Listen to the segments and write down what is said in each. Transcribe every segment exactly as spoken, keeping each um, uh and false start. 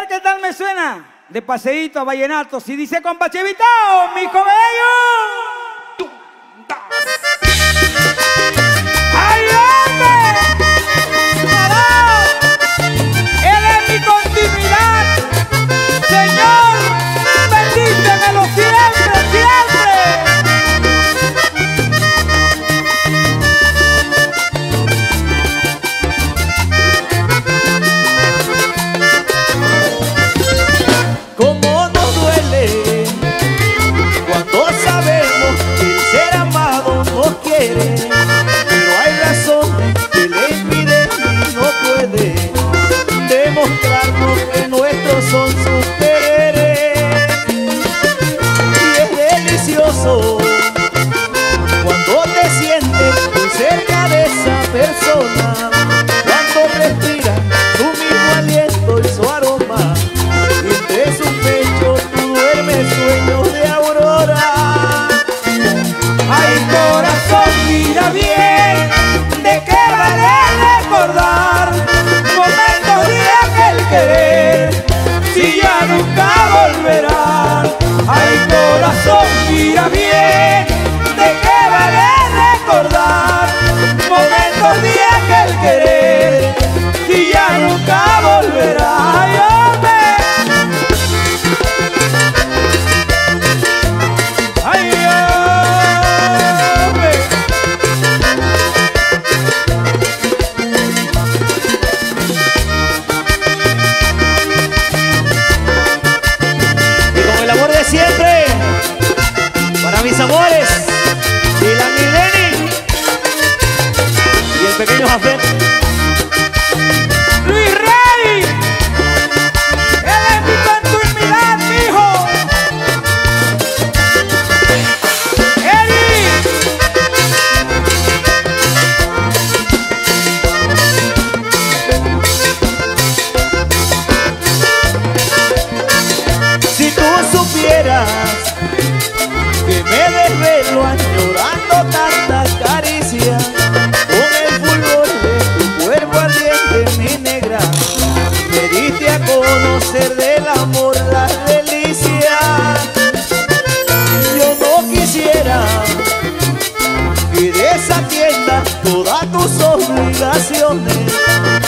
ver qué tal me suena. De paseíto a vallenatos. Y dice con Pachevitao, mis cobellos. ¡Ay, hombre! Él es mi continuidad. Señor, bendícemelo siempre, siempre. Como nos duele cuando sabemos que el ser amado nos quiere.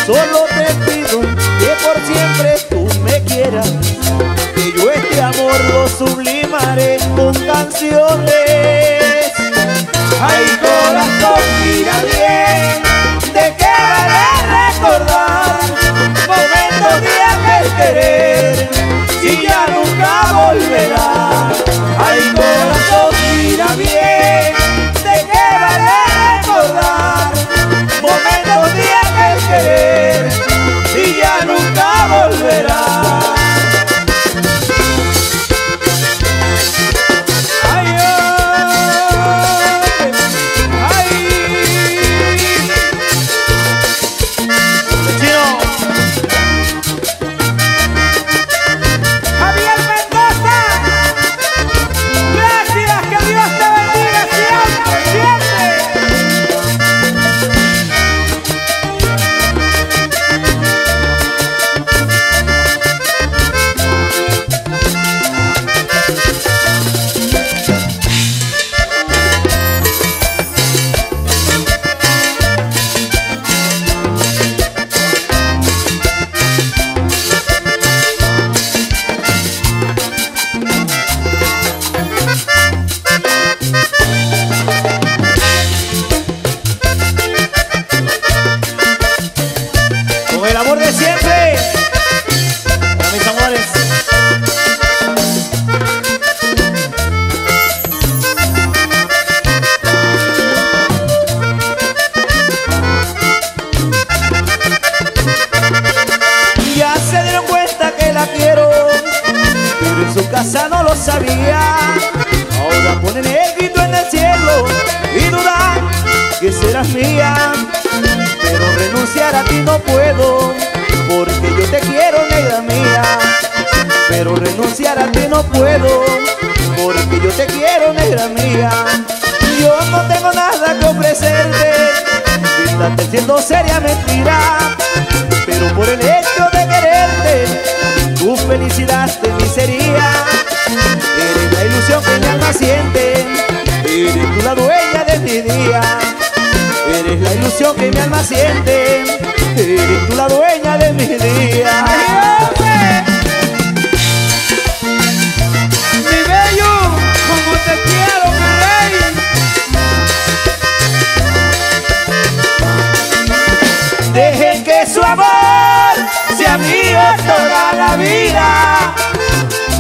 Solo te pido que por siempre tú me quieras, que yo este amor lo sublimaré con canciones. Ay, corazón, mira bien, ¿de qué vale recordar momentos de aquel querer si ya nunca volverá? Ay, corazón, mira bien, ¿de qué vale recordar momentos de aquel querer y ya nunca volverá? Ay, oh, ay. Javier Mendoza, gracias, que Dios te bendiga siempre, siempre. Siendo seria mentira, pero por el hecho de quererte, tú felicidad, de miseria. Eres la ilusión que mi alma siente, eres tú la dueña de mi día. Eres la ilusión que mi alma siente, eres tú la dueña de mi día. Mi bello, como te quiero, mi rey. Dejen que su amor sea mío toda la vida.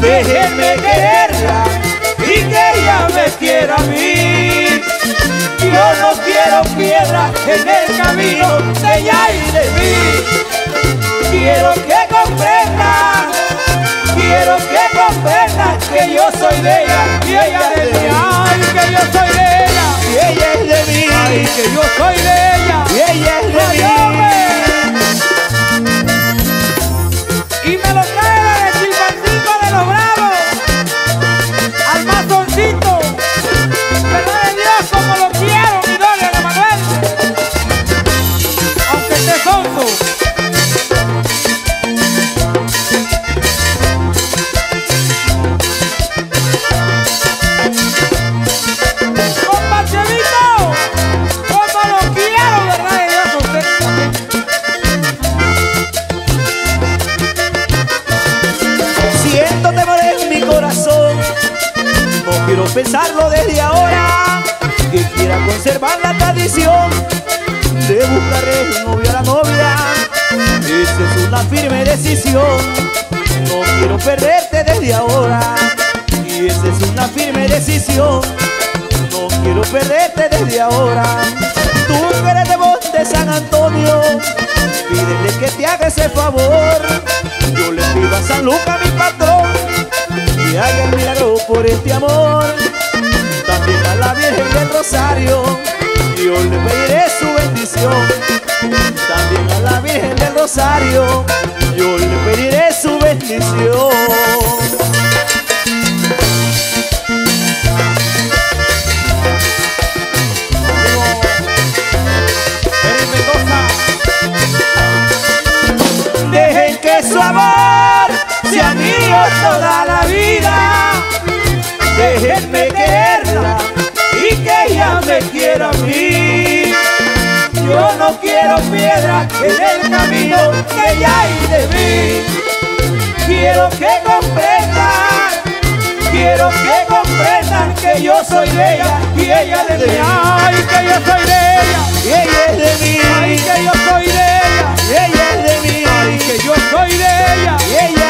Déjenme quererla y que ella me quiera a mí. Yo no quiero piedra en el camino de ella y de mí. Quiero que comprenda, quiero que comprenda que yo soy de ella y ella de mí. Ay, que yo soy de ella y ella es de mí. Ay, que yo soy de ella y ella es de mí. Y me lo trae la de Chimpantito de los Bravos, al mazoncito, pero de Dios como lo quiero, mi doña Ana Manuel, aunque esté sonso. Compa Chevito, como lo quiero, verdad de Dios usted. Siento temor en mi corazón, no quiero pensarlo desde ahora. Que quiera conservar la tradición de buscar el novio a la novia. Esa es una firme decisión, no quiero perderte desde ahora. Y esa es una firme decisión, no quiero perderte desde ahora. Tú que eres de Monte San Antonio, pídele que te haga ese favor. Yo le pido a San Lucas, mi patrón, que haga el milagro por este amor. También a la Virgen del Rosario, yo le pediré su bendición. También a la Virgen del Rosario, yo le pediré su bendición. Su amor sea mío toda la vida. Déjenme quererla y que ella me quiera a mí. Yo no quiero piedra en el camino que ella hay de mí. Quiero que comprendan, quiero que comprendan que yo soy de ella y ella de mí. Ay, que yo soy de ella y ella es de mí. Ay, que yo soy de ella y ella es de mí. Que yo soy de ella.